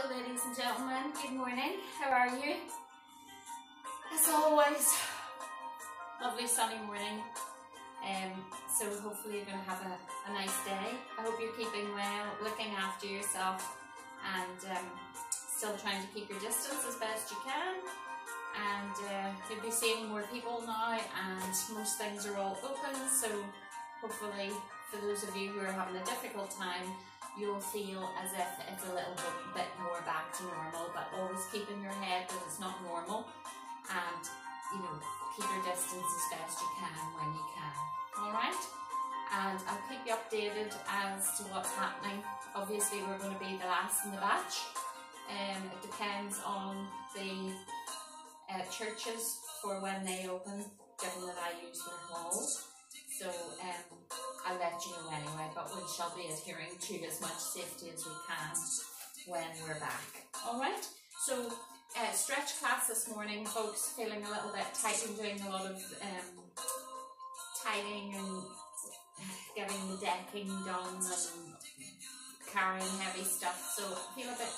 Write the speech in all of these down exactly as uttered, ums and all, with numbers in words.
Hello ladies and gentlemen, good morning, how are you? As always, lovely sunny morning, um, so hopefully you're going to have a, a nice day. I hope you're keeping well, looking after yourself and um, still trying to keep your distance as best you can. And uh, you'll be seeing more people now and most things are all open, so hopefully for those of you who are having a difficult time, you'll feel as if it's a little bit, bit more back to normal, but always keep in your head that it's not normal and, you know, keep your distance as best you can when you can, alright? And I'll keep you updated as to what's happening. Obviously we're going to be the last in the batch, and um, it depends on the uh, churches for when they open, given that I use their halls. So um, I'll let you know anyway, but we shall be adhering to as much safety as we can when we're back. Alright, so uh, stretch class this morning, folks, feeling a little bit tight and doing a lot of um, tidying and getting the decking done and carrying heavy stuff, so I feel a bit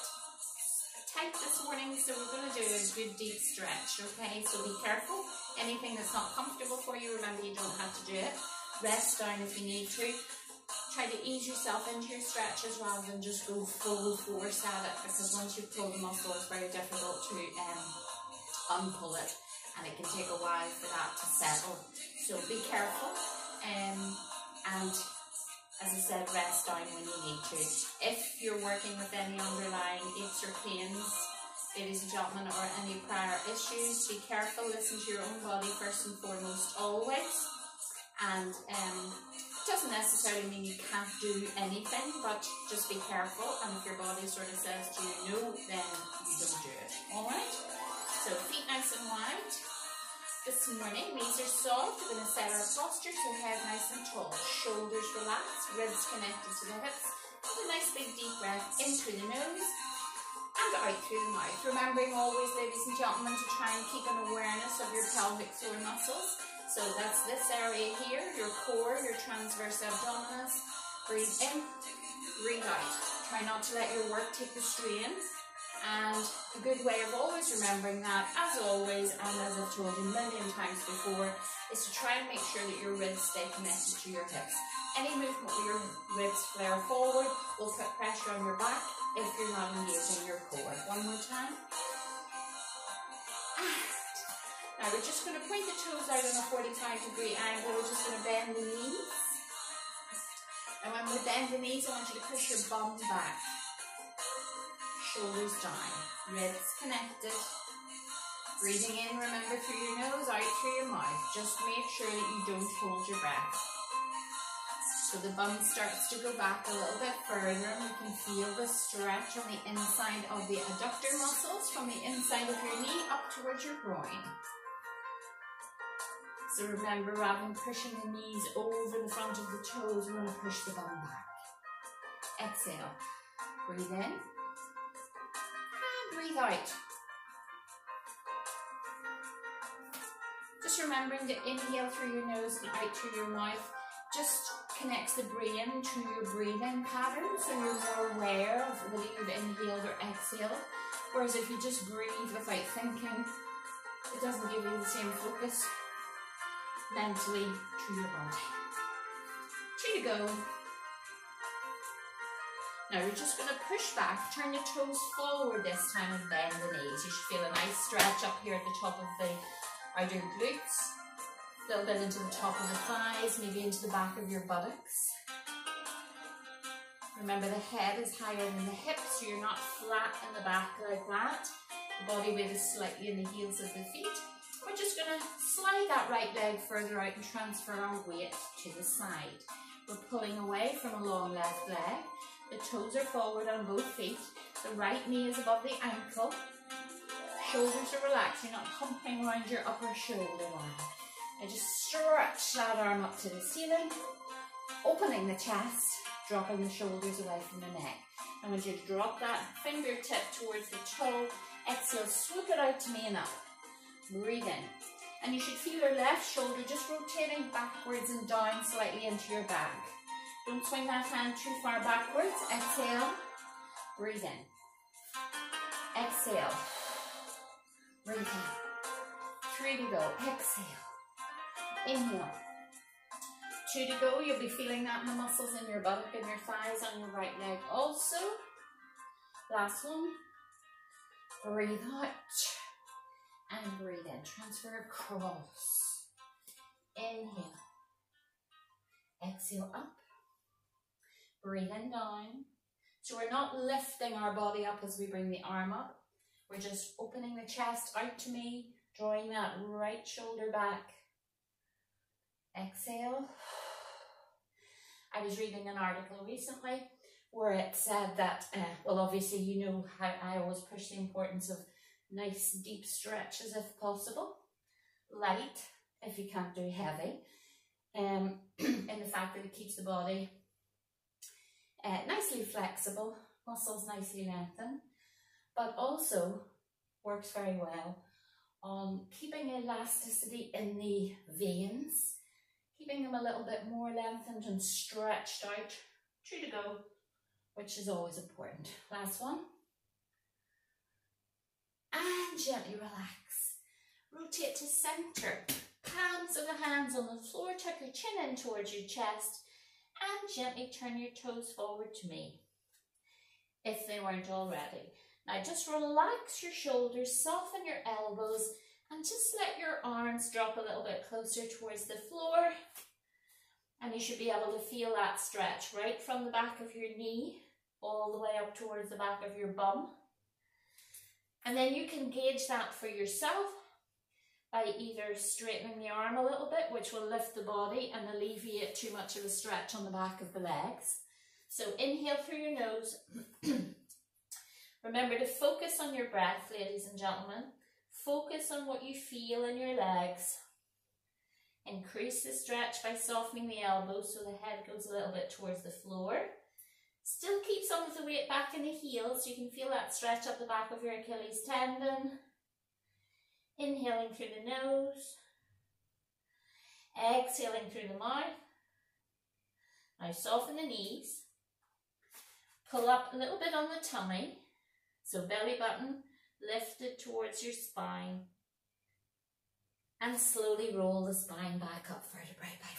tight this morning, so we're going to do a good deep stretch, okay? So be careful, anything that's not comfortable for you, remember you don't have to do it. Rest down if you need to. Try to ease yourself into your stretches rather than just go full force at it, because once you pull the muscle it's very difficult to um, unpull it, and it can take a while for that to settle. So be careful, um, and as I said, rest down when you need to. If you're working with any underlying aches or pains, ladies and gentlemen, or any prior issues, be careful, listen to your own body first and foremost always. And um, it doesn't necessarily mean you can't do anything, but just be careful, and if your body sort of says to you no, then you don't do it, alright? So feet nice and wide. This morning, knees are soft, we're going to set our posture, so head nice and tall, shoulders relaxed, ribs connected to the hips, and a nice big deep breath in through the nose, and out through the mouth. Remembering always, ladies and gentlemen, to try and keep an awareness of your pelvic floor muscles. So that's this area here, your core, your transverse abdominis. Breathe in, breathe out. Try not to let your work take the strain. And a good way of always remembering that, as always, and as I've told you a million times before, is to try and make sure that your ribs stay connected to your hips. Any movement where your ribs flare forward will put pressure on your back if you're not engaging your core. One more time. Now we're just going to point the toes out on a forty-five degree angle. We're just going to bend the knees. And when we bend the knees, I want you to push your bum back. Shoulders down. Ribs connected. Breathing in, remember, through your nose, out through your mouth. Just make sure that you don't hold your breath. So the bum starts to go back a little bit further, and you can feel the stretch on the inside of the adductor muscles from the inside of your knee up towards your groin. So remember, rather than pushing the knees over the front of the toes, we want to push the bum back. Exhale. Breathe in. And breathe out. Just remembering to inhale through your nose and out through your mouth. Just connects the brain to your breathing pattern, so you're more aware of whether you've inhaled or exhaled. Whereas if you just breathe without thinking, it doesn't give you the same focus mentally to your body. Two to go. Now you're just going to push back, turn your toes forward this time and bend the knees. You should feel a nice stretch up here at the top of the outer glutes, a little bit into the top of the thighs, maybe into the back of your buttocks. Remember, the head is higher than the hips, so you're not flat in the back like that. The body weight is slightly in the heels of the feet. We're just going to slide that right leg further out and transfer our weight to the side. We're pulling away from a long left leg. The toes are forward on both feet. The right knee is above the ankle. Shoulders are relaxed. You're not humping around your upper shoulder line. And just stretch that arm up to the ceiling, opening the chest, dropping the shoulders away from the neck. I want you to drop that fingertip towards the toe, exhale, swoop it out to me and up. Breathe in. And you should feel your left shoulder just rotating backwards and down slightly into your back. Don't swing that hand too far backwards. Exhale, breathe in. exhale, breathe in, three to go, exhale, inhale, two to go. You'll be feeling that in the muscles in your buttock and your thighs, on your right leg also. Last one, breathe out and breathe in, transfer across, inhale, exhale up, breathe in down. So we're not lifting our body up as we bring the arm up. We're just opening the chest out to me, drawing that right shoulder back. Exhale. I was reading an article recently where it said that, uh, well, obviously, you know how I always push the importance of nice deep stretches if possible, light if you can't do heavy, um, and the fact that it keeps the body Uh, nicely flexible, muscles nicely lengthened, but also works very well on keeping elasticity in the veins, keeping them a little bit more lengthened and stretched out. Two to go, which is always important. Last one. And gently relax. Rotate to center. Palms of the hands on the floor. Tuck your chin in towards your chest. And gently turn your toes forward to me, if they weren't already. Now just relax your shoulders, soften your elbows, and just let your arms drop a little bit closer towards the floor. And you should be able to feel that stretch right from the back of your knee, all the way up towards the back of your bum. And then you can gauge that for yourself by either straightening the arm a little bit, which will lift the body and alleviate too much of a stretch on the back of the legs. So inhale through your nose. Remember to focus on your breath, ladies and gentlemen. Focus on what you feel in your legs. Increase the stretch by softening the elbows so the head goes a little bit towards the floor. Still keep some of the weight back in the heels so you can feel that stretch up the back of your Achilles tendon. Inhaling through the nose, exhaling through the mouth. Now soften the knees, pull up a little bit on the tummy, so belly button lifted towards your spine, and slowly roll the spine back up, vertebrae by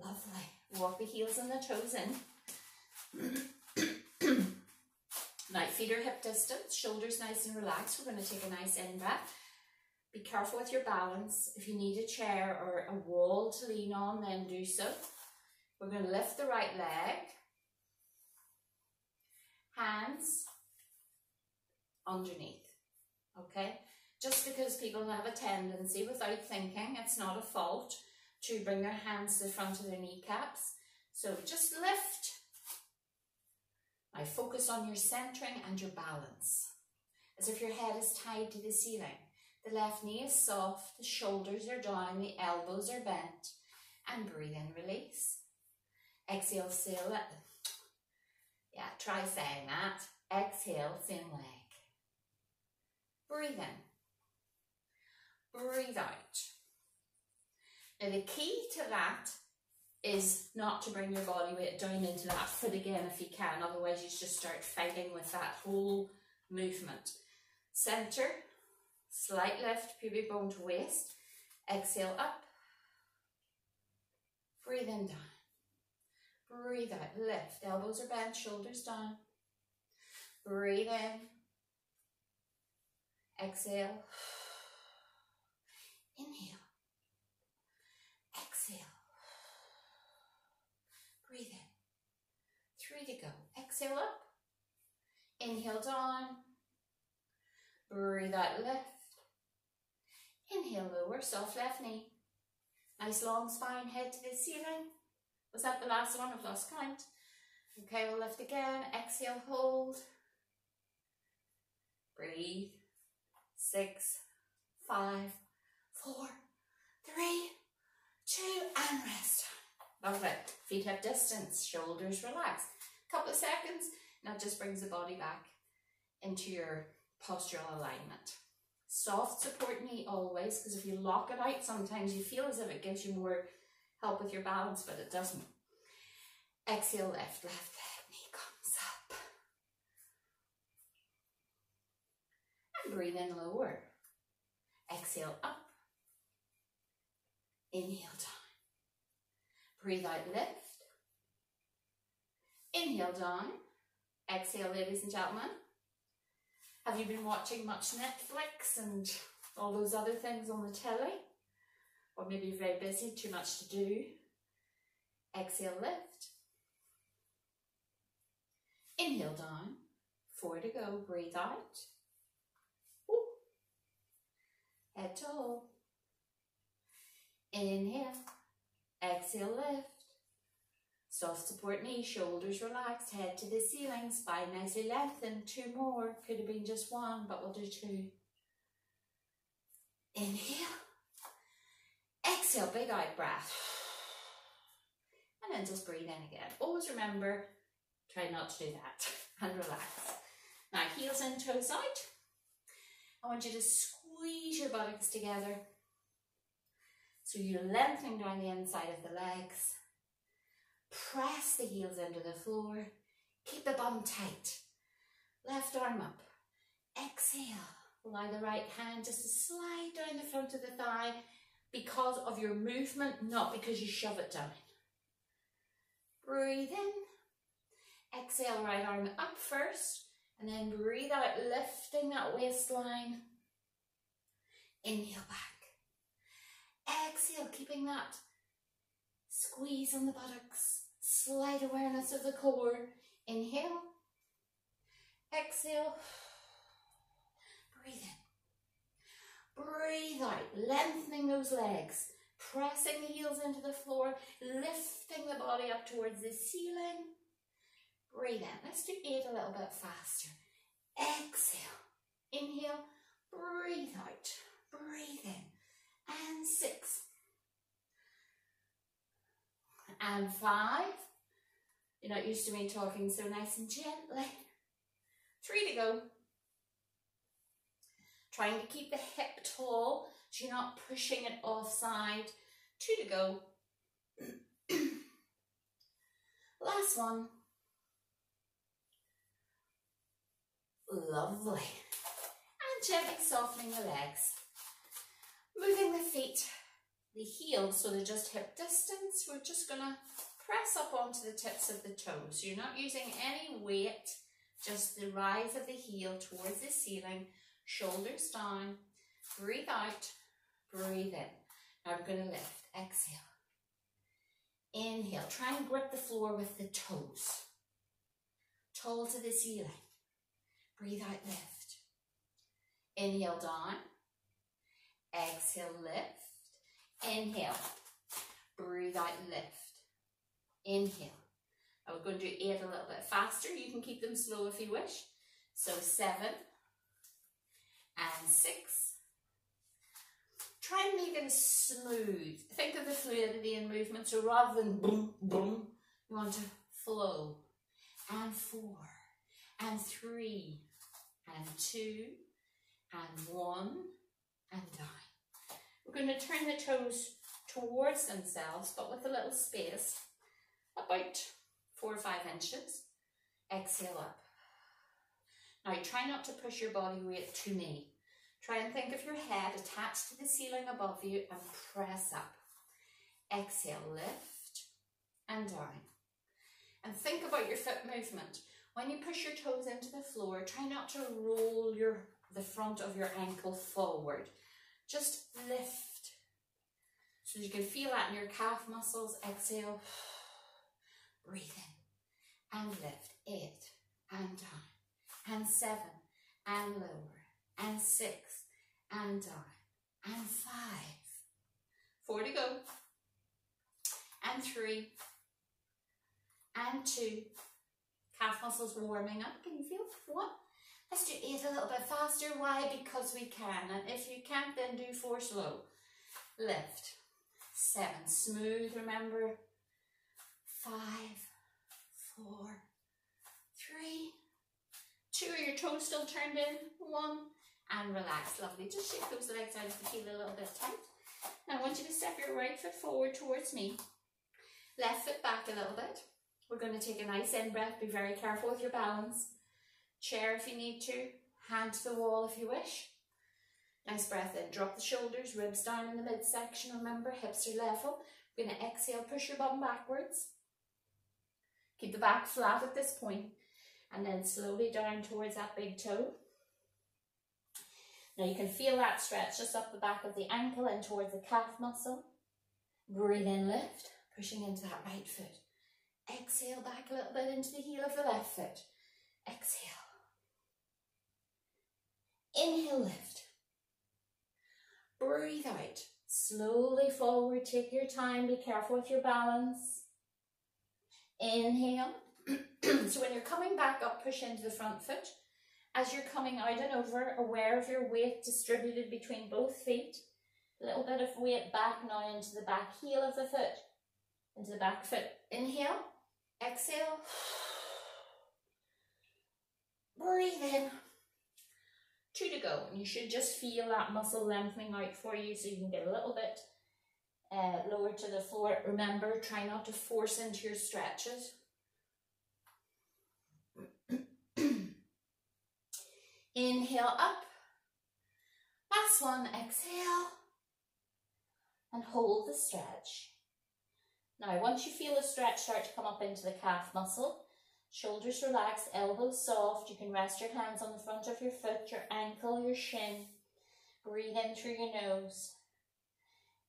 vertebrae. Lovely. Walk the heels and the toes in. Now, feet are hip distance, shoulders nice and relaxed. We're going to take a nice in breath. Be careful with your balance. If you need a chair or a wall to lean on, then do so. We're going to lift the right leg. Hands underneath, okay? Just because people have a tendency, without thinking, it's not a fault, to bring their hands to the front of their kneecaps. So just lift. Now focus on your centering and your balance, as if your head is tied to the ceiling. The left knee is soft, the shoulders are down, the elbows are bent, and breathe in, release. Exhale, sail it. Yeah, try saying that. Exhale, same leg. Breathe in. Breathe out. Now the key to that is not to bring your body weight down into that foot again if you can, otherwise you just start fighting with that whole movement. Center, slight lift, pubic bone to waist, exhale up, breathe in down, breathe out, lift, elbows are bent, shoulders down, breathe in, exhale, inhale. Three to go. Exhale up. Inhale down. Breathe out, lift. Inhale lower, soft left knee. Nice long spine, head to the ceiling. Was that the last one? I've lost count. Okay, we'll lift again. Exhale, hold. Breathe. Six, five, four, three, two, and rest. Lovely. Feet hip distance, shoulders relaxed. Couple of seconds, and that just brings the body back into your postural alignment. Soft support knee always, because if you lock it out, sometimes you feel as if it gives you more help with your balance, but it doesn't. Exhale, left, left leg, knee comes up. breathe in, lower. Exhale, up. Inhale, down. Breathe out, lift. Inhale, down. Exhale, ladies and gentlemen. Have you been watching much Netflix and all those other things on the telly? Or maybe you're very busy, too much to do. Exhale, lift. Inhale, down. Four to go, breathe out. Whoop. Head to hole. Inhale, exhale, lift. Soft support knee, shoulders relaxed, head to the ceiling, spine nicely lengthened. Two more, could have been just one, but we'll do two. Inhale, exhale, big out breath. And then just breathe in again. Always remember, try not to do that and relax. Now heels in, toes out. I want you to squeeze your buttocks together. So you're lengthening down the inside of the legs. Press the heels into the floor. Keep the bum tight. Left arm up. Exhale. Allow the right hand just to slide down the front of the thigh because of your movement, not because you shove it down. Breathe in. Exhale, right arm up first. And then breathe out, lifting that waistline. Inhale back. Exhale, keeping that squeeze on the buttocks, slight awareness of the core. Inhale, exhale, breathe in, breathe out, lengthening those legs, pressing the heels into the floor, lifting the body up towards the ceiling. Breathe in. Let's do eight a little bit faster. Exhale, inhale, breathe out, breathe in. And six. And five. You're not used to me talking, so nice and gently. Three to go. Trying to keep the hip tall, so you're not pushing it offside. Two to go. Last one. Lovely. And gently softening the legs. Moving the feet, the heels, so they're just hip distance. We're just going to press up onto the tips of the toes. So you're not using any weight, just the rise of the heel towards the ceiling, shoulders down, breathe out, breathe in. Now we're going to lift, exhale. Inhale, try and grip the floor with the toes. Toe to the ceiling. Breathe out, lift. Inhale, down. Exhale, lift. Inhale. Breathe out, lift. Inhale. Now we're going to do eight a little bit faster. You can keep them slow if you wish. So seven and six. Try and make it smooth. Think of the fluidity in movement. So rather than boom, boom, you want to flow. And four. And three. And two. And one. And down. We're going to turn the toes towards themselves, but with a little space, about four or five inches. Exhale up. Now try not to push your body weight to me. Try and think of your head attached to the ceiling above you and press up. Exhale, lift and down. And think about your foot movement. When you push your toes into the floor, try not to roll your the front of your ankle forward. Just lift. So you can feel that in your calf muscles. Exhale. Breathe in. And lift. Eight. And down. And seven. And lower. And six. And down. And five. Four to go. And three. And two. Calf muscles warming up. Can you feel? One. Let's do eight a little bit faster. Why? Because we can. And if you can't, then do four slow. Lift. Seven. Smooth, remember. Five. Four. Three. Two. Are your toes still turned in? One. And relax. Lovely. Just shake those legs out of the heel a little bit tight. Now I want you to step your right foot forward towards me. Left foot back a little bit. We're going to take a nice in breath. Be very careful with your balance. Chair if you need to, hand to the wall if you wish. Nice breath in, drop the shoulders, ribs down in the midsection, remember, hips are level. We're going to exhale, push your bum backwards. Keep the back flat at this point, and then slowly down towards that big toe. Now you can feel that stretch just up the back of the ankle and towards the calf muscle. Breathe in, lift, pushing into that right foot. Exhale back a little bit into the heel of the left foot. Exhale. Inhale, lift. Breathe out. Slowly forward, take your time, be careful with your balance. Inhale. So when you're coming back up, push into the front foot. As you're coming out and over, aware of your weight distributed between both feet. A little bit of weight back now into the back heel of the foot. Into the back foot. Inhale. Exhale. Breathe in. Two to go, and you should just feel that muscle lengthening out for you, so you can get a little bit uh, lower to the floor. Remember, try not to force into your stretches. Inhale up, last one, exhale, and hold the stretch. Now once you feel the stretch start to come up into the calf muscle, shoulders relaxed, elbows soft. You can rest your hands on the front of your foot, your ankle, your shin. Breathe in through your nose.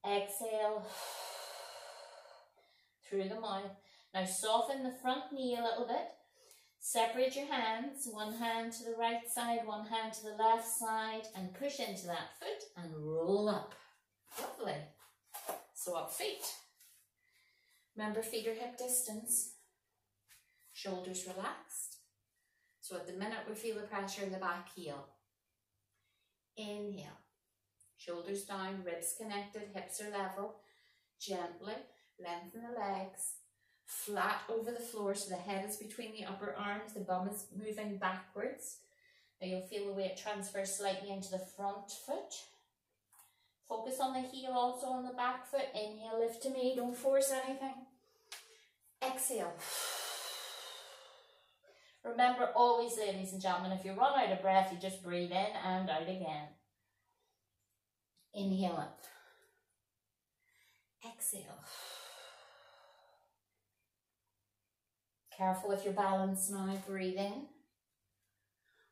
Exhale through the mouth. Now soften the front knee a little bit. Separate your hands, one hand to the right side, one hand to the left side, and push into that foot and roll up. Lovely. So up feet. Remember, feet are hip distance. Shoulders relaxed. So at the minute we feel the pressure in the back heel. Inhale. Shoulders down, ribs connected, hips are level. Gently lengthen the legs. Flat over the floor, so the head is between the upper arms, the bum is moving backwards. Now you'll feel the weight transfer slightly into the front foot. Focus on the heel, also on the back foot. Inhale, lift to me, don't force anything. Exhale. Remember always, ladies and gentlemen, if you run out of breath, you just breathe in and out again. Inhale up. Exhale. Careful with your balance now. Breathe in.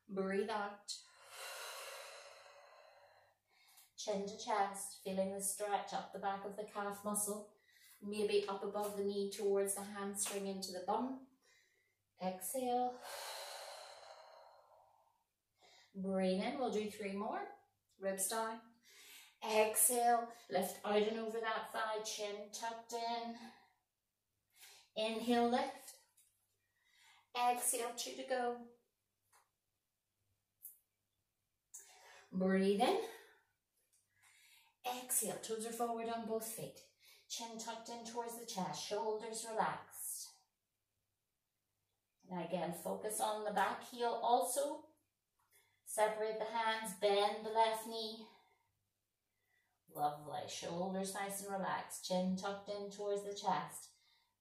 Breathe out. Chin to chest, feeling the stretch up the back of the calf muscle. Maybe up above the knee towards the hamstring into the bum. Exhale. Breathe in. We'll do three more. Ribs down. Exhale. Lift out and over that thigh. Chin tucked in. Inhale, lift. Exhale, two to go. Breathe in. Exhale, toes are forward on both feet. Chin tucked in towards the chest, shoulders relaxed. And again, focus on the back heel also. Separate the hands, bend the left knee. Lovely, shoulders nice and relaxed. Chin tucked in towards the chest.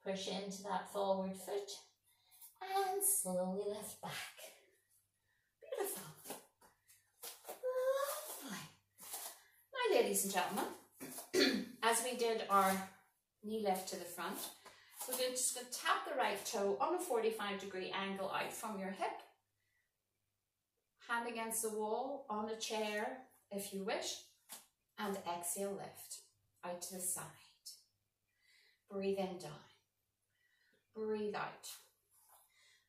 Push into that forward foot. And slowly lift back. Beautiful. Lovely. Now, ladies and gentlemen, as we did our knee lift to the front, we're going to just going to tap the right toe on a forty-five degree angle out from your hip. Hand against the wall, on a chair if you wish. And exhale, lift. Out to the side. Breathe in, down. Breathe out.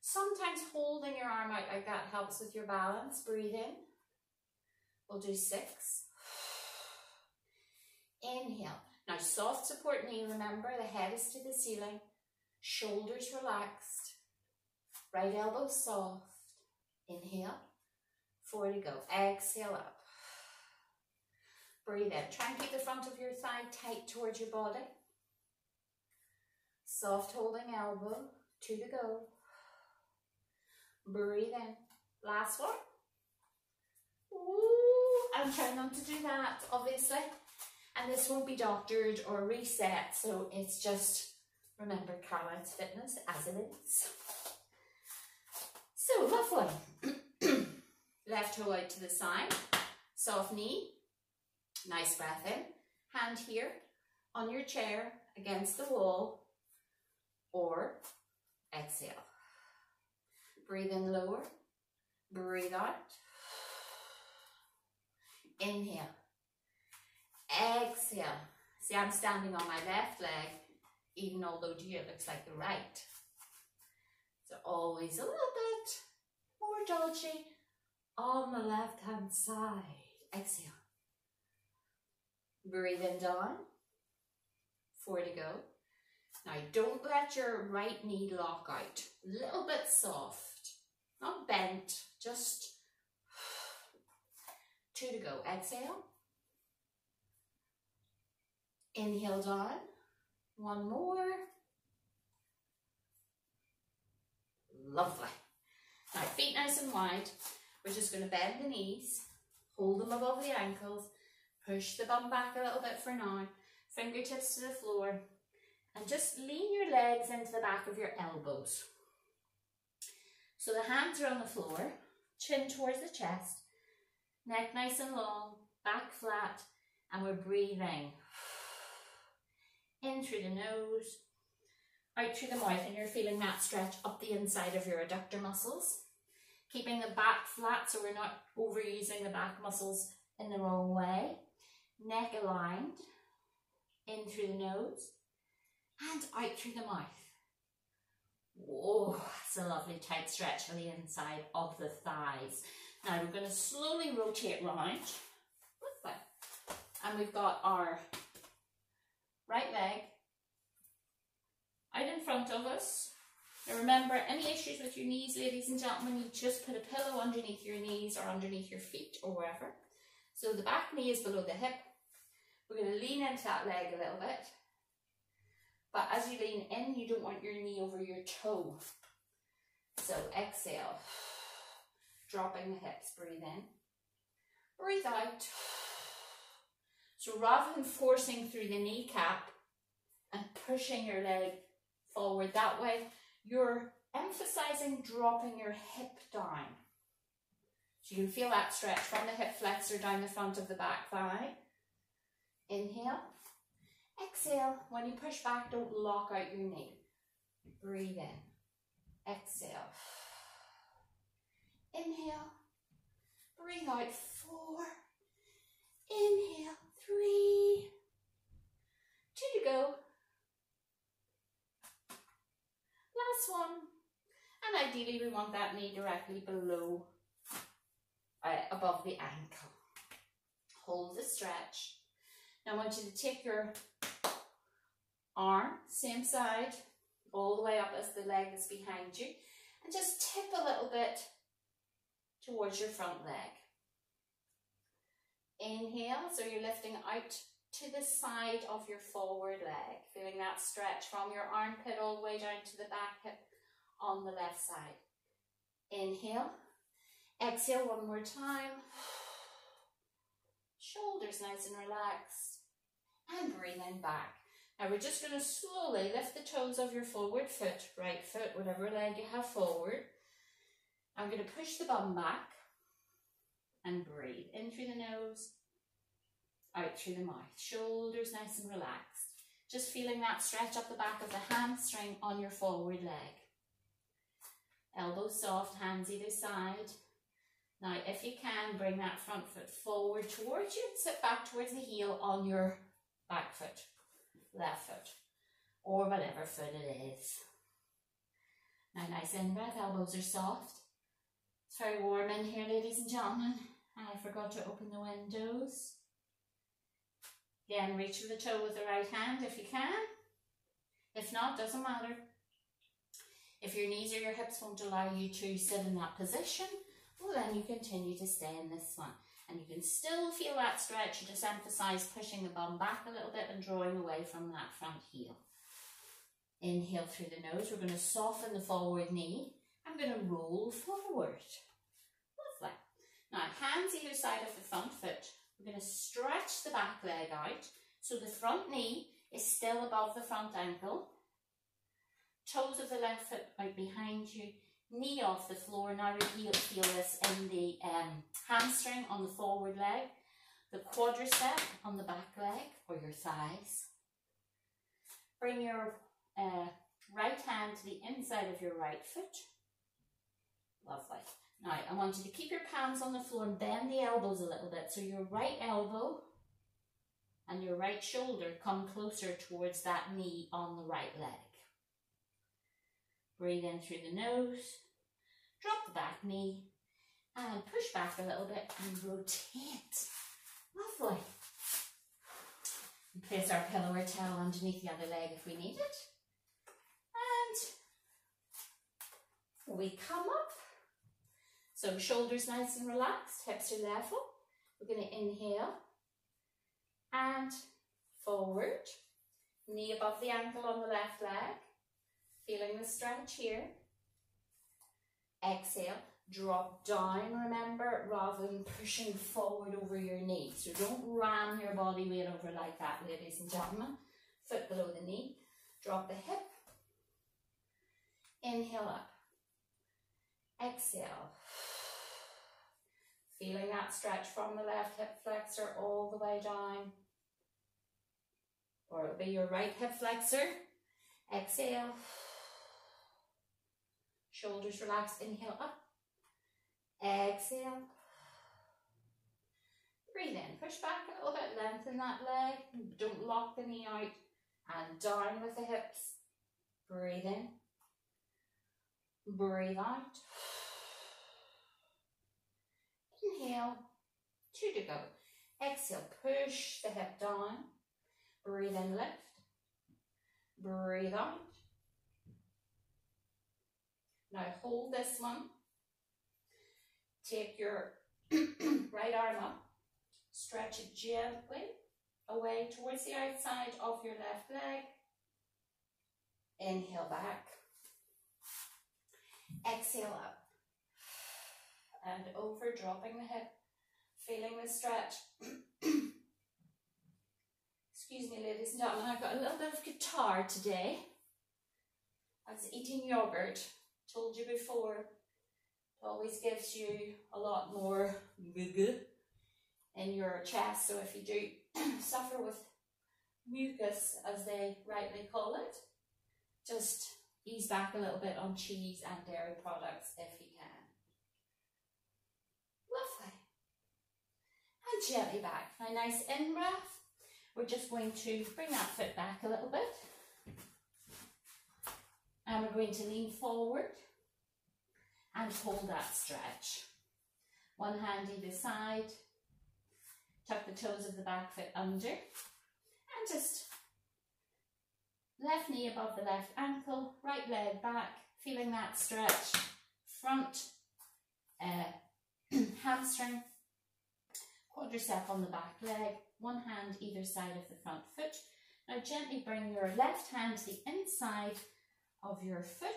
Sometimes holding your arm out like that helps with your balance. Breathe in. We'll do six. Inhale. Now soft support knee. Remember, the head is to the ceiling. Shoulders relaxed. Right elbow soft. Inhale. Four to go. Exhale up. Breathe in. Try and keep the front of your thigh tight towards your body. Soft holding elbow. Two to go. Breathe in. Last one. Ooh, I'm trying not to do that, obviously. And this won't be doctored or reset, so it's just, remember, Caroline's Fitness as it is. So, lovely. Left left heel out to the side, soft knee, nice breath in, hand here on your chair against the wall, or exhale. Breathe in lower, breathe out, inhale, exhale. See, I'm standing on my left leg, even although to you it looks like the right. So always a little bit more dodgy on the left hand side. Exhale. Breathe in down, four to go. Now don't let your right knee lock out, a little bit soft, not bent, just two to go. Exhale. Inhale down, one more. Lovely. Now feet nice and wide, we're just going to bend the knees, hold them above the ankles, push the bum back a little bit for now, fingertips to the floor, and just lean your legs into the back of your elbows. So the hands are on the floor, chin towards the chest, neck nice and long, back flat, and we're breathing in through the nose, out through the mouth, and you're feeling that stretch up the inside of your adductor muscles, keeping the back flat so we're not overusing the back muscles in the wrong way. Neck aligned, in through the nose, and out through the mouth. Whoa, that's a lovely tight stretch for the inside of the thighs. Now we're going to slowly rotate round, and we've got our right leg out in front of us. Now remember, any issues with your knees, ladies and gentlemen, you just put a pillow underneath your knees or underneath your feet or wherever. So the back knee is below the hip. We're going to lean into that leg a little bit. But as you lean in, you don't want your knee over your toe. So exhale, dropping the hips, breathe in, breathe out. So rather than forcing through the kneecap and pushing your leg forward that way, you're emphasizing dropping your hip down. So you can feel that stretch from the hip flexor down the front of the back thigh. Inhale, exhale. When you push back, don't lock out your knee. Breathe in, exhale. Inhale, breathe out, four. Inhale, three. Two to go. Last one. And ideally we want that knee directly below, uh, above the ankle. Hold the stretch. Now I want you to take your arm, same side, all the way up as the leg is behind you, and just tip a little bit towards your front leg. Inhale, so you're lifting out to the side of your forward leg, feeling that stretch from your armpit all the way down to the back hip on the left side. Inhale, exhale one more time. Shoulders nice and relaxed, and breathing back. Now we're just going to slowly lift the toes of your forward foot, right foot, whatever leg you have forward. I'm going to push the bum back and breathe in through the nose, out through the mouth, shoulders nice and relaxed. Just feeling that stretch up the back of the hamstring on your forward leg. Elbows soft, hands either side. Now, if you can, bring that front foot forward towards you and sit back towards the heel on your back foot, left foot, or whatever foot it is. Now, nice in-breath, elbows are soft. It's very warm in here, ladies and gentlemen. And I forgot to open the windows. Again, reach for the toe with the right hand if you can. If not, doesn't matter. If your knees or your hips won't allow you to sit in that position, well then you continue to stay in this one. And you can still feel that stretch. You just emphasize pushing the bum back a little bit and drawing away from that front heel. Inhale through the nose. We're going to soften the forward knee. I'm going to roll forward. Lovely. Now, hands either side of the front foot. We're going to stretch the back leg out so the front knee is still above the front ankle. Toes of the left foot out behind you, knee off the floor. Now you feel this in the um, hamstring on the forward leg, the quadricep on the back leg or your thighs. Bring your uh, right hand to the inside of your right foot. Lovely. Now I want you to keep your palms on the floor and bend the elbows a little bit. So your right elbow and your right shoulder come closer towards that knee on the right leg. Breathe in through the nose, drop the back knee, and push back a little bit and rotate. Lovely. And place our pillow or towel underneath the other leg if we need it. And we come up. So shoulders nice and relaxed, hips are level. We're going to inhale and forward. Knee above the ankle on the left leg. Feeling the stretch here. Exhale, drop down, remember, rather than pushing forward over your knee. So don't ram your body weight over like that, ladies and gentlemen. Foot below the knee, drop the hip. Inhale up. Exhale. Feeling that stretch from the left hip flexor all the way down. Or it'll be your right hip flexor. Exhale. Shoulders relaxed, inhale up, exhale, breathe in, push back a little bit, lengthen that leg, don't lock the knee out, and down with the hips, breathe in, breathe out, inhale, two to go, exhale, push the hip down, breathe in, lift, breathe out. Now hold this one, take your right arm up, stretch it gently away towards the outside of your left leg, inhale back, exhale up, and over, dropping the hip, feeling the stretch. Excuse me, ladies and gentlemen, I've got a little bit of guitar today. I was eating yogurt. Told you before, it always gives you a lot more in your chest. So if you do suffer with mucus, as they rightly call it, just ease back a little bit on cheese and dairy products if you can. Lovely. And gently back. Now nice in breath. We're just going to bring that foot back a little bit. And we're going to lean forward and hold that stretch. One hand either side, tuck the toes of the back foot under, and just left knee above the left ankle, right leg back, feeling that stretch, front uh, hamstring, quadricep on the back leg, one hand either side of the front foot. Now gently bring your left hand to the inside of your foot,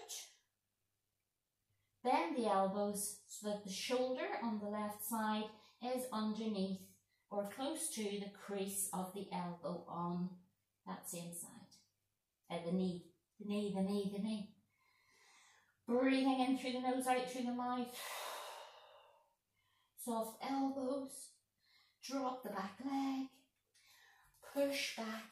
bend the elbows so that the shoulder on the left side is underneath or close to the crease of the elbow on that same side, at the knee, the knee, the knee, the knee. Breathing in through the nose, out through the mouth. Soft elbows, drop the back leg, push back.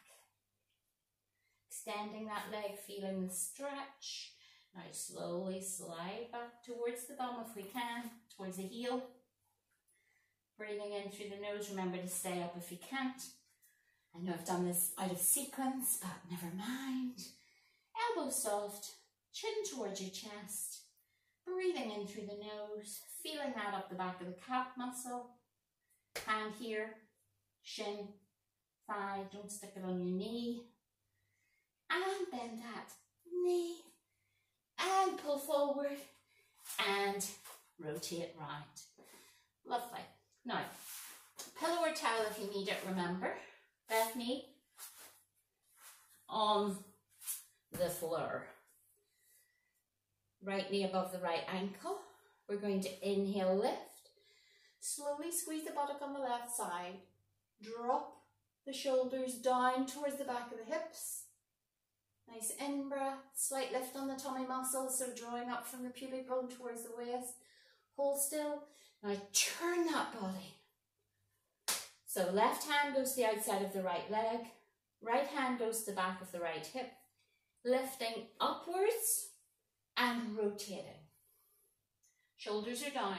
Extending that leg, feeling the stretch. Now slowly slide back towards the bum if we can, towards the heel. Breathing in through the nose, remember to stay up if you can't. I know I've done this out of sequence, but never mind. Elbows soft, chin towards your chest. Breathing in through the nose, feeling that up the back of the calf muscle. Hand here, shin, thigh, don't stick it on your knee. And bend that knee and pull forward and rotate round. Lovely. Now, pillow or towel if you need it, remember. Left knee on the floor. Right knee above the right ankle. We're going to inhale, lift. Slowly squeeze the buttock on the left side. Drop the shoulders down towards the back of the hips. Nice in-breath, slight lift on the tummy muscles, so drawing up from the pubic bone towards the waist. Hold still. Now turn that body. So left hand goes to the outside of the right leg. Right hand goes to the back of the right hip. Lifting upwards and rotating. Shoulders are down.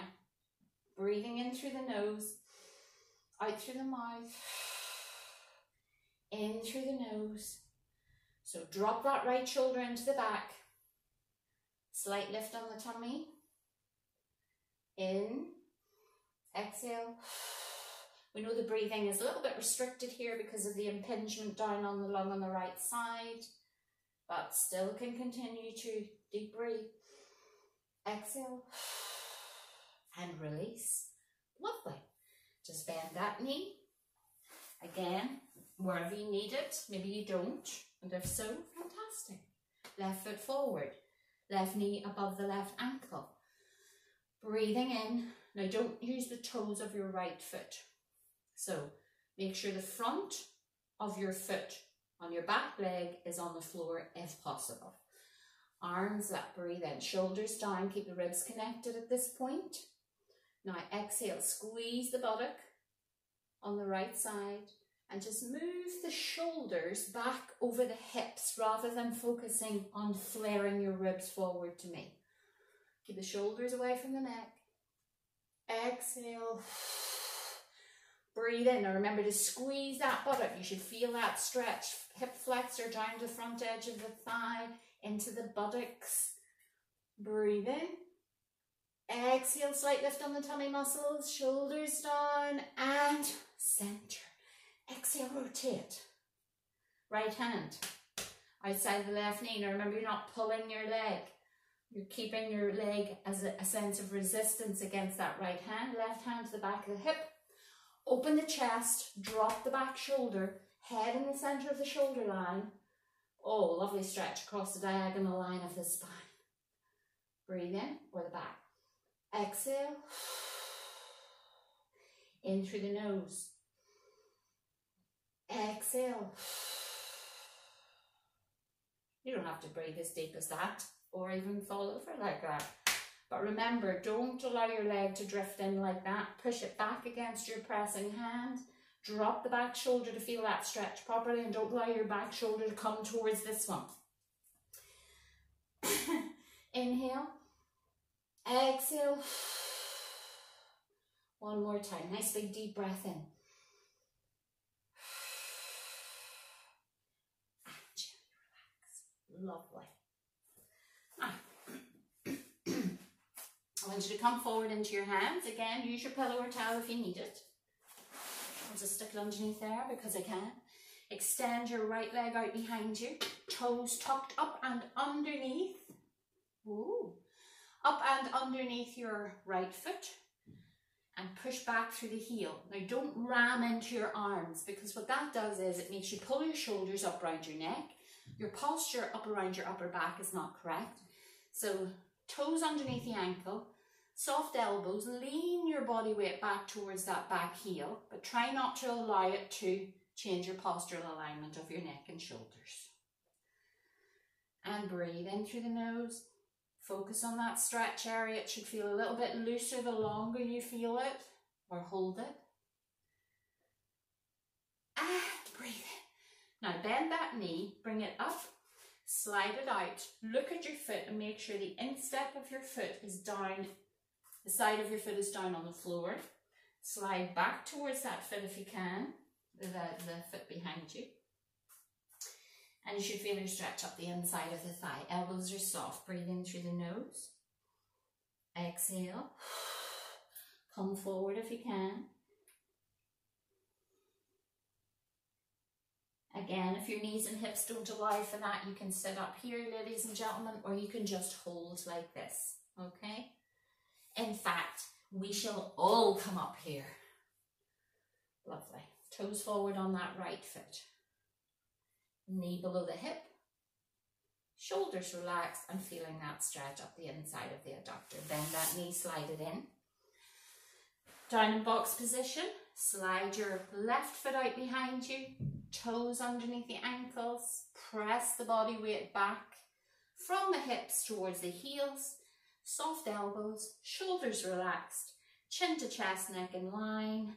Breathing in through the nose. Out through the mouth. In through the nose. So drop that right shoulder into the back. Slight lift on the tummy. In, exhale. We know the breathing is a little bit restricted here because of the impingement down on the lung on the right side, but still can continue to deep breathe. Exhale and release. Lovely. Just bend that knee. Again, wherever you need it, maybe you don't, and if so, fantastic. Left foot forward, left knee above the left ankle. Breathing in. Now don't use the toes of your right foot. So make sure the front of your foot on your back leg is on the floor if possible. Arms up, breathe in. Shoulders down, keep the ribs connected at this point. Now exhale, squeeze the buttock on the right side and just move the shoulders back over the hips rather than focusing on flaring your ribs forward to me. Keep the shoulders away from the neck. Exhale. Breathe in. Now remember to squeeze that buttock. You should feel that stretch. Hip flexor down to the front edge of the thigh, into the buttocks. Breathe in. Exhale, slight lift on the tummy muscles. Shoulders down and center. Exhale, rotate. Right hand outside the left knee. Now remember, you're not pulling your leg. You're keeping your leg as a, a sense of resistance against that right hand. Left hand to the back of the hip. Open the chest. Drop the back shoulder. Head in the center of the shoulder line. Oh, lovely stretch across the diagonal line of the spine. Breathe in or the back. Exhale. In through the nose. Exhale. You don't have to breathe as deep as that, or even fall over like that. But remember, don't allow your leg to drift in like that. Push it back against your pressing hand. Drop the back shoulder to feel that stretch properly, and don't allow your back shoulder to come towards this one. Inhale. Exhale. One more time. Nice big deep breath in. And gently relax. Lovely. I want you to come forward into your hands. Again, use your pillow or towel if you need it. I'll just stick it underneath there because I can. Extend your right leg out behind you. Toes tucked up and underneath. Ooh. Up and underneath your right foot. And push back through the heel. Now don't ram into your arms, because what that does is it makes you pull your shoulders up around your neck. Your posture up around your upper back is not correct. So toes underneath the ankle. Soft elbows, lean your body weight back towards that back heel, but try not to allow it to change your postural alignment of your neck and shoulders. And breathe in through the nose. Focus on that stretch area. It should feel a little bit looser the longer you feel it or hold it. And breathe in. Now bend that knee, bring it up. Slide it out. Look at your foot and make sure the instep of your foot is down. The side of your foot is down on the floor. Slide back towards that foot if you can, the, the foot behind you. And you should feel your stretch up the inside of the thigh. Elbows are soft. Breathe in through the nose. Exhale. Come forward if you can. Again, if your knees and hips don't allow for that, you can sit up here, ladies and gentlemen, or you can just hold like this, okay? In fact, we shall all come up here. Lovely. Toes forward on that right foot. Knee below the hip. Shoulders relaxed and feeling that stretch up the inside of the adductor. Bend that knee, slide it in. Down in box position. Slide your left foot out behind you. toes underneath the ankles, press the body weight back from the hips towards the heels, soft elbows, shoulders relaxed, chin to chest, neck in line.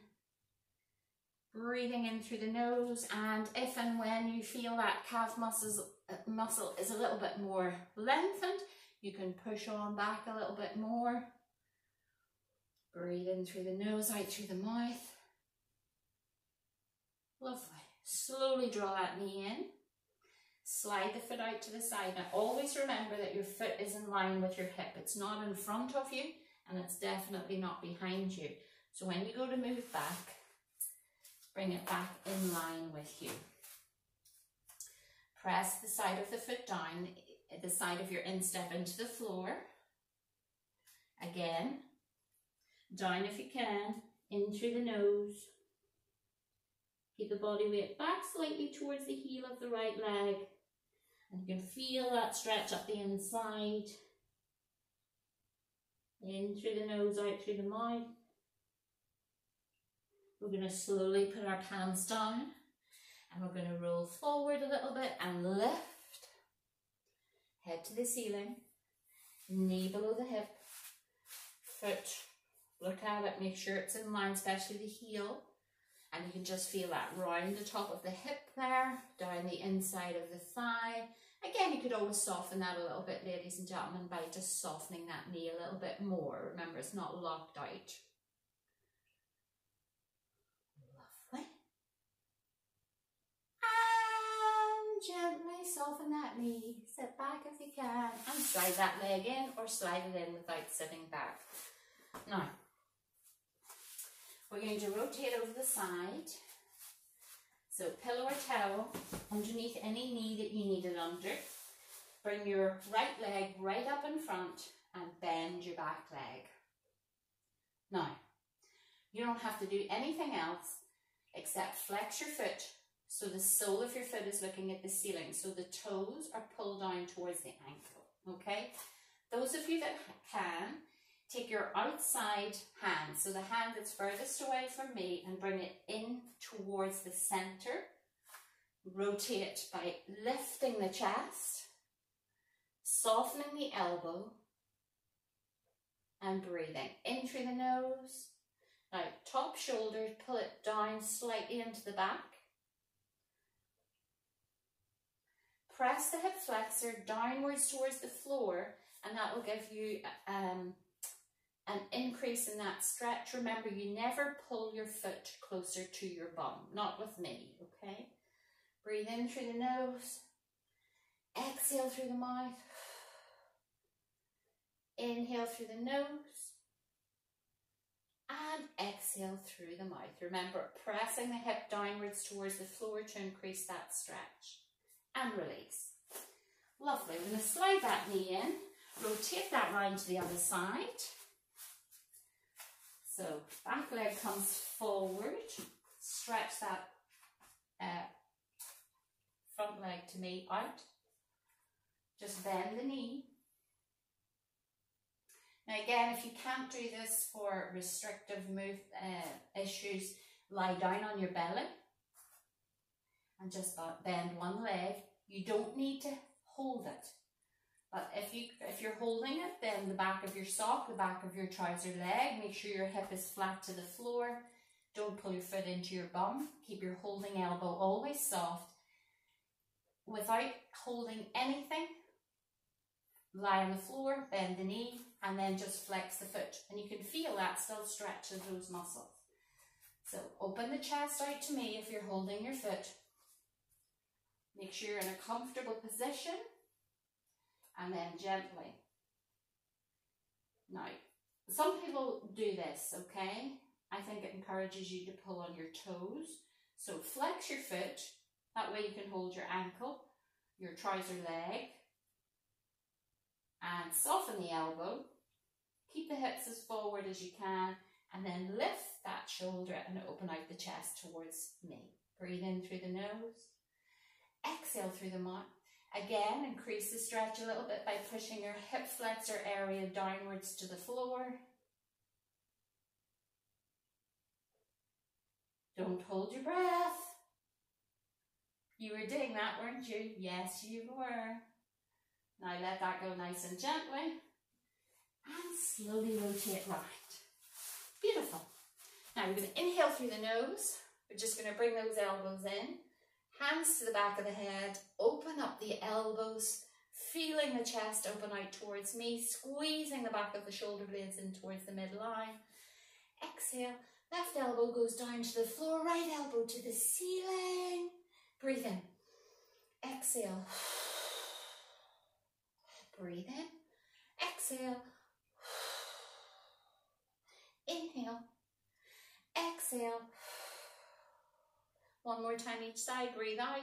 Breathing in through the nose, and if and when you feel that calf muscles, muscle is a little bit more lengthened, you can push on back a little bit more. Breathe in through the nose, out through the mouth. Lovely. Slowly draw that knee in. Slide the foot out to the side. Now always remember that your foot is in line with your hip. It's not in front of you and it's definitely not behind you. So when you go to move back, bring it back in line with you. Press the side of the foot down, the side of your instep into the floor. Again, down if you can, in through the nose. Keep the body weight back slightly towards the heel of the right leg. And you can feel that stretch up the inside. In through the nose, out through the mouth. We're going to slowly put our hands down and we're going to roll forward a little bit and lift. Head to the ceiling, knee below the hip, foot, look at it, make sure it's in line, especially the heel. And you can just feel that round the top of the hip there, down the inside of the thigh. Again, you could always soften that a little bit, ladies and gentlemen, by just softening that knee a little bit more. Remember, it's not locked out. Gently soften that knee, sit back if you can, and slide that leg in or slide it in without sitting back. Now, we're going to rotate over the side. So pillow or towel underneath any knee that you need it under. Bring your right leg right up in front and bend your back leg. Now, you don't have to do anything else except flex your foot. So the sole of your foot is looking at the ceiling. So the toes are pulled down towards the ankle, okay? Those of you that can, take your outside hand, so the hand that's furthest away from me, and bring it in towards the center. Rotate by lifting the chest, softening the elbow, and breathing. In through the nose. Now, top shoulder, pull it down slightly into the back. Press the hip flexor downwards towards the floor, and that will give you um, an increase in that stretch. Remember, you never pull your foot closer to your bum, not with me, okay? Breathe in through the nose, exhale through the mouth, inhale through the nose, and exhale through the mouth. Remember, pressing the hip downwards towards the floor to increase that stretch. And release. Lovely. We're going to slide that knee in, rotate that round to the other side. So back leg comes forward, stretch that uh, front leg to me out. Just bend the knee. Now again, if you can't do this for restrictive move uh, issues, lie down on your belly. And just bend one leg. You don't need to hold it, but if you if you're holding it, then the back of your sock, the back of your trouser leg, make sure your hip is flat to the floor. Don't pull your foot into your bum. Keep your holding elbow always soft. Without holding anything, lie on the floor, bend the knee, and then just flex the foot, and you can feel that still stretch of those muscles. So open the chest out to me if you're holding your foot. Make sure you're in a comfortable position, and then gently. Now, some people do this, okay? I think it encourages you to pull on your toes. So flex your foot, that way you can hold your ankle, your trouser leg, and soften the elbow. Keep the hips as forward as you can, and then lift that shoulder and open out the chest towards me. Breathe in through the nose. Exhale through the mouth. Again, increase the stretch a little bit by pushing your hip flexor area downwards to the floor. Don't hold your breath. You were doing that, weren't you? Yes, you were. Now let that go nice and gently. And slowly rotate round. Beautiful. Now we're going to inhale through the nose. We're just going to bring those elbows in. Hands to the back of the head. Open up the elbows. Feeling the chest open out towards me. Squeezing the back of the shoulder blades in towards the midline. Exhale. Left elbow goes down to the floor. Right elbow to the ceiling. Breathe in. Exhale. Breathe in. Exhale. Inhale. Exhale. One more time each side. Breathe out.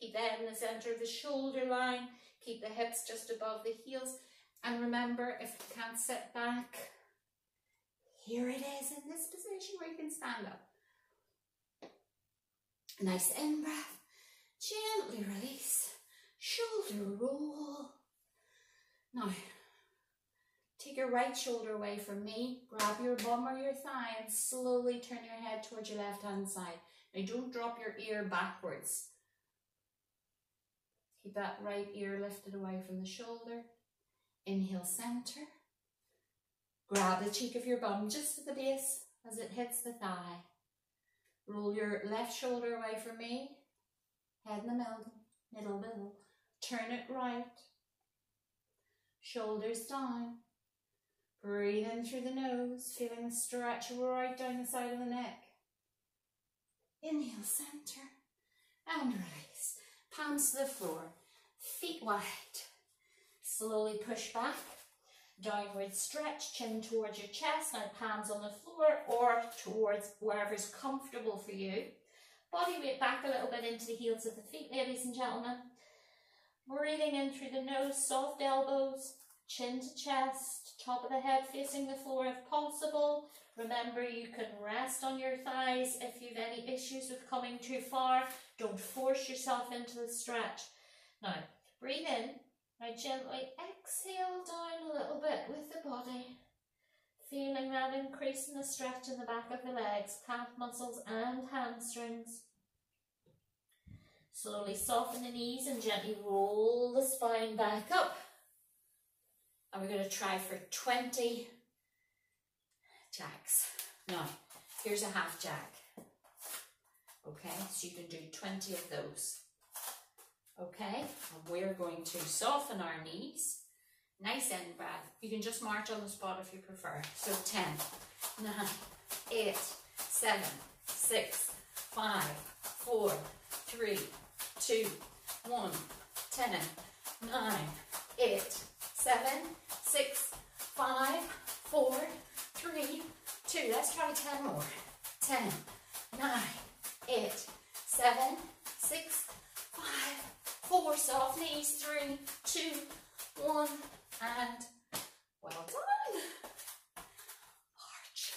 Keep the head in the center of the shoulder line. Keep the hips just above the heels. And remember, if you can't sit back, here it is in this position where you can stand up. Nice in breath. Gently release. Shoulder roll. Now, take your right shoulder away from me, grab your bum or your thigh and slowly turn your head towards your left hand side. Now don't drop your ear backwards. Keep that right ear lifted away from the shoulder. Inhale center. Grab the cheek of your bum just at the base as it hits the thigh. Roll your left shoulder away from me. Head in the middle, middle, middle. Turn it right. Shoulders down. Breathe in through the nose, feeling the stretch right down the side of the neck. Inhale, center, and release. Palms to the floor, feet wide. Slowly push back. Downward stretch, chin towards your chest, now palms on the floor or towards wherever's comfortable for you. Body weight back a little bit into the heels of the feet, ladies and gentlemen. Breathing in through the nose, soft elbows, chin to chest, top of the head facing the floor if possible. Remember, you can rest on your thighs if you've any issues with coming too far. Don't force yourself into the stretch. Now, breathe in. Now gently exhale down a little bit with the body. Feeling that increase in the stretch in the back of the legs, calf muscles and hamstrings. Slowly soften the knees and gently roll the spine back up. And we're going to try for twenty jacks. Now, here's a half jack. Okay, so you can do twenty of those. Okay, and we're going to soften our knees. Nice in breath. You can just march on the spot if you prefer. So ten, nine, eight, seven, six, five, four, three, two, one, ten, nine, eight, seven, six, five, four, three, two. Let's try ten more. ten, nine, eight, seven, six, five, four. Soft knees, three, two, one, and well done. March.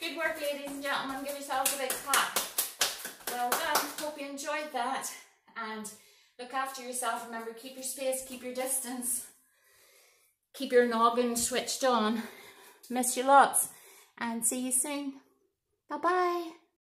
Good work, ladies and gentlemen. Give yourselves a big clap. Well done. Hope you enjoyed that. And look after yourself. Remember, keep your space, keep your distance. Keep your noggin switched on. Miss you lots. And see you soon. Bye-bye.